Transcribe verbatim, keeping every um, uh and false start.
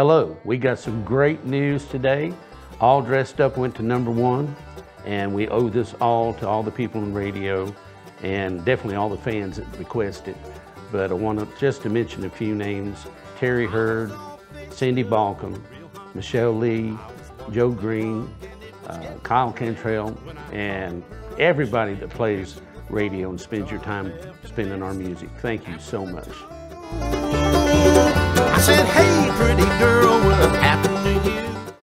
Hello, we got some great news today. All Dressed Up went to number one, and we owe this all to all the people in radio and definitely all the fans that requested. But I want to just to mention a few names: Terry Hurd, Cindy Balcom, Michelle Lee, Joe Green, uh, Kyle Cantrell, and everybody that plays radio and spends your time spending our music. Thank you so much. I said, hey, pretty girl, what happened to you?